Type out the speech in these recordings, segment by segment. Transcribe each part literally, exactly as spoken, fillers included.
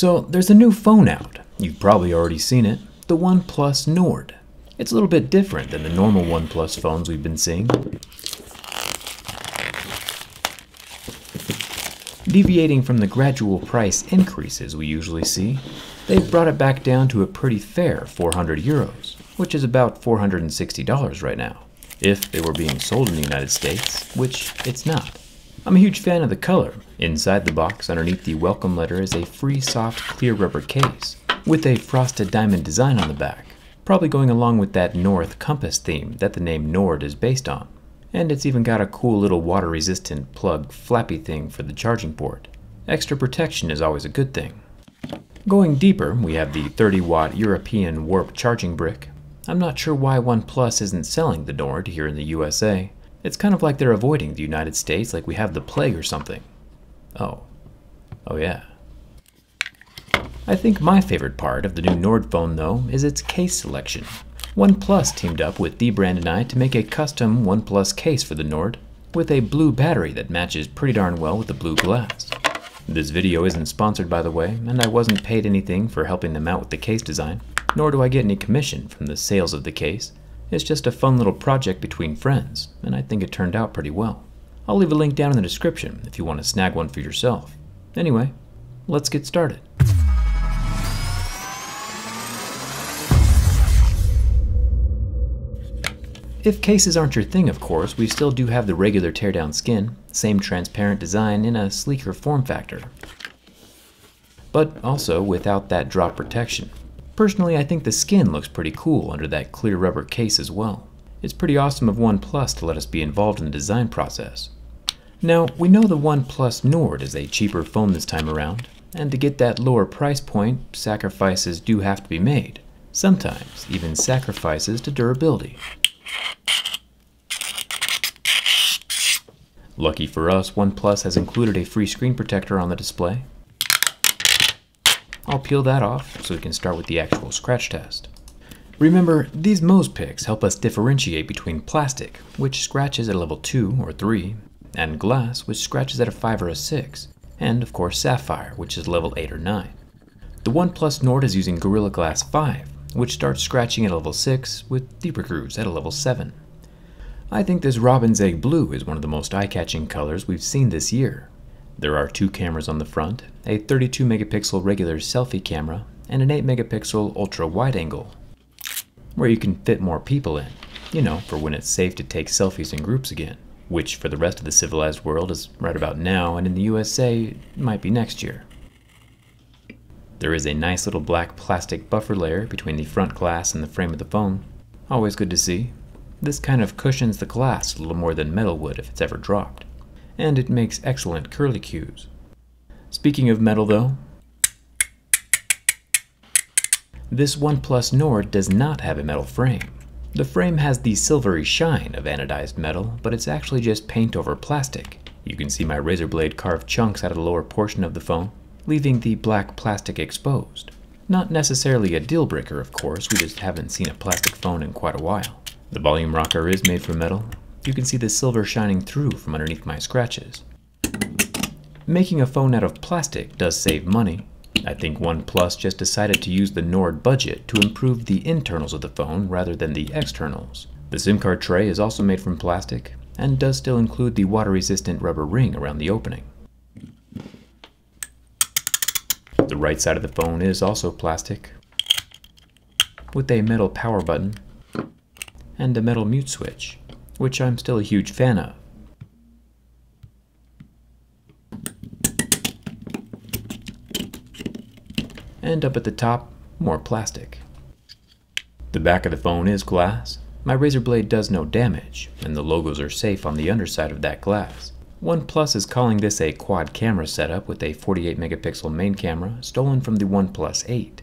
So there's a new phone out. You've probably already seen it, the OnePlus Nord. It's a little bit different than the normal OnePlus phones we've been seeing. Deviating from the gradual price increases we usually see, they've brought it back down to a pretty fair four hundred euros, which is about four hundred sixty dollars right now, if it were being sold in the United States, which it's not. I'm a huge fan of the color. Inside the box, underneath the welcome letter, is a free soft clear rubber case with a frosted diamond design on the back, probably going along with that North compass theme that the name Nord is based on. And it's even got a cool little water-resistant plug flappy thing for the charging port. Extra protection is always a good thing. Going deeper, we have the thirty watt European warp charging brick. I'm not sure why OnePlus isn't selling the Nord here in the U S A. It's kind of like they're avoiding the United States, like we have the plague or something. Oh. Oh yeah. I think my favorite part of the new Nord phone, though, is its case selection. OnePlus teamed up with dbrand and I to make a custom OnePlus case for the Nord with a blue battery that matches pretty darn well with the blue glass. This video isn't sponsored, by the way, and I wasn't paid anything for helping them out with the case design, nor do I get any commission from the sales of the case. It's just a fun little project between friends, and I think it turned out pretty well. I'll leave a link down in the description if you want to snag one for yourself. Anyway, let's get started. If cases aren't your thing, of course, we still do have the regular Teardown skin, same transparent design in a sleeker form factor, but also without that drop protection. Personally, I think the skin looks pretty cool under that clear rubber case as well. It's pretty awesome of OnePlus to let us be involved in the design process. Now, we know the OnePlus Nord is a cheaper phone this time around, and to get that lower price point, sacrifices do have to be made. Sometimes, even sacrifices to durability. Lucky for us, OnePlus has included a free screen protector on the display. I'll peel that off so we can start with the actual scratch test. Remember, these Mohs picks help us differentiate between plastic, which scratches at a level two or three, and glass, which scratches at a five or a six, and of course sapphire, which is level eight or nine. The OnePlus Nord is using Gorilla Glass five, which starts scratching at a level six with deeper grooves at a level seven. I think this robin's egg blue is one of the most eye-catching colors we've seen this year. There are two cameras on the front, a thirty-two megapixel regular selfie camera and an eight megapixel ultra-wide angle, where you can fit more people in, you know, for when it's safe to take selfies in groups again, which for the rest of the civilized world is right about now, and in the U S A it might be next year. There is a nice little black plastic buffer layer between the front glass and the frame of the phone. Always good to see. This kind of cushions the glass a little more than metal would if it's ever dropped, and it makes excellent curlicues. Speaking of metal though, this OnePlus Nord does not have a metal frame. The frame has the silvery shine of anodized metal, but it's actually just paint over plastic. You can see my razor blade carved chunks out of the lower portion of the phone, leaving the black plastic exposed. Not necessarily a deal breaker, of course, we just haven't seen a plastic phone in quite a while. The volume rocker is made from metal. You can see the silver shining through from underneath my scratches. Making a phone out of plastic does save money. I think OnePlus just decided to use the Nord budget to improve the internals of the phone rather than the externals. The SIM card tray is also made from plastic and does still include the water-resistant rubber ring around the opening. The right side of the phone is also plastic, with a metal power button and a metal mute switch, which I'm still a huge fan of. And up at the top, more plastic. The back of the phone is glass. My razor blade does no damage, and the logos are safe on the underside of that glass. OnePlus is calling this a quad camera setup with a forty-eight megapixel main camera stolen from the OnePlus eight.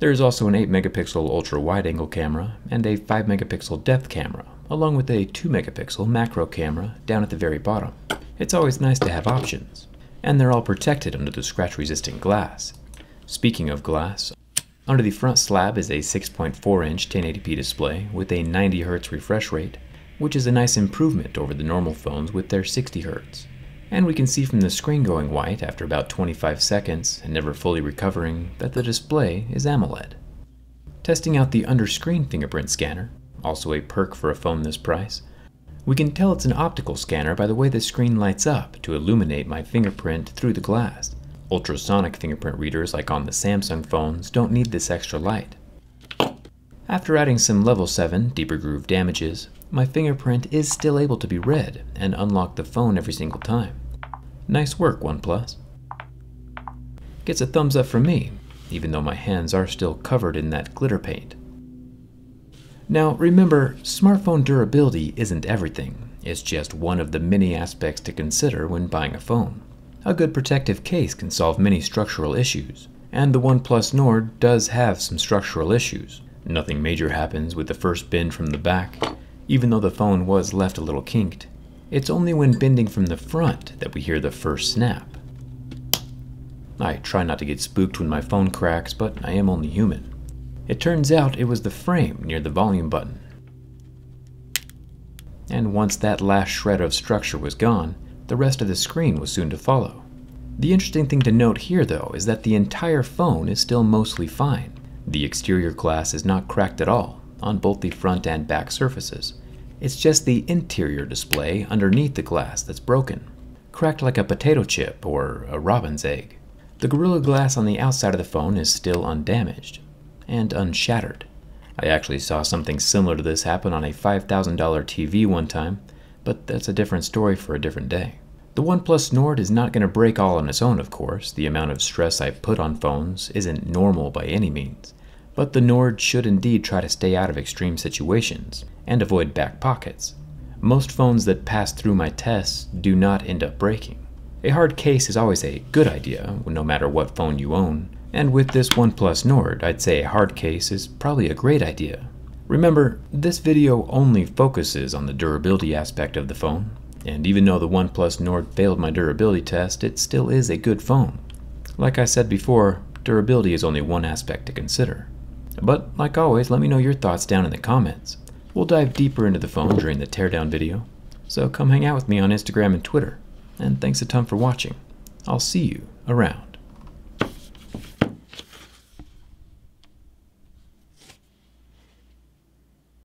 There is also an eight megapixel ultra-wide-angle camera and a five megapixel depth camera, along with a two megapixel macro camera down at the very bottom. It's always nice to have options, and they're all protected under the scratch-resistant glass. Speaking of glass, under the front slab is a six point four inch ten eighty p display with a ninety hertz refresh rate, which is a nice improvement over the normal phones with their sixty hertz. And we can see from the screen going white after about twenty-five seconds and never fully recovering that the display is AMOLED. Testing out the under-screen fingerprint scanner, also a perk for a phone this price, we can tell it's an optical scanner by the way the screen lights up to illuminate my fingerprint through the glass. Ultrasonic fingerprint readers like on the Samsung phones don't need this extra light. After adding some level seven deeper groove damages, my fingerprint is still able to be read and unlock the phone every single time. Nice work, OnePlus. Gets a thumbs up from me, even though my hands are still covered in that glitter paint. Now remember, smartphone durability isn't everything, it's just one of the many aspects to consider when buying a phone. A good protective case can solve many structural issues, and the OnePlus Nord does have some structural issues. Nothing major happens with the first bend from the back, even though the phone was left a little kinked. It's only when bending from the front that we hear the first snap. I try not to get spooked when my phone cracks, but I am only human. It turns out it was the frame near the volume button. And once that last shred of structure was gone, the rest of the screen was soon to follow. The interesting thing to note here though is that the entire phone is still mostly fine. The exterior glass is not cracked at all on both the front and back surfaces. It's just the interior display underneath the glass that's broken, cracked like a potato chip or a robin's egg. The Gorilla Glass on the outside of the phone is still undamaged and unshattered. I actually saw something similar to this happen on a five thousand dollar T V one time, but that's a different story for a different day. The OnePlus Nord is not going to break all on its own, of course. The amount of stress I put on phones isn't normal by any means, but the Nord should indeed try to stay out of extreme situations and avoid back pockets. Most phones that pass through my tests do not end up breaking. A hard case is always a good idea, no matter what phone you own. And with this OnePlus Nord, I'd say a hard case is probably a great idea. Remember, this video only focuses on the durability aspect of the phone, and even though the OnePlus Nord failed my durability test, it still is a good phone. Like I said before, durability is only one aspect to consider. But like always, let me know your thoughts down in the comments. We'll dive deeper into the phone during the teardown video, so come hang out with me on Instagram and Twitter. And thanks a ton for watching. I'll see you around.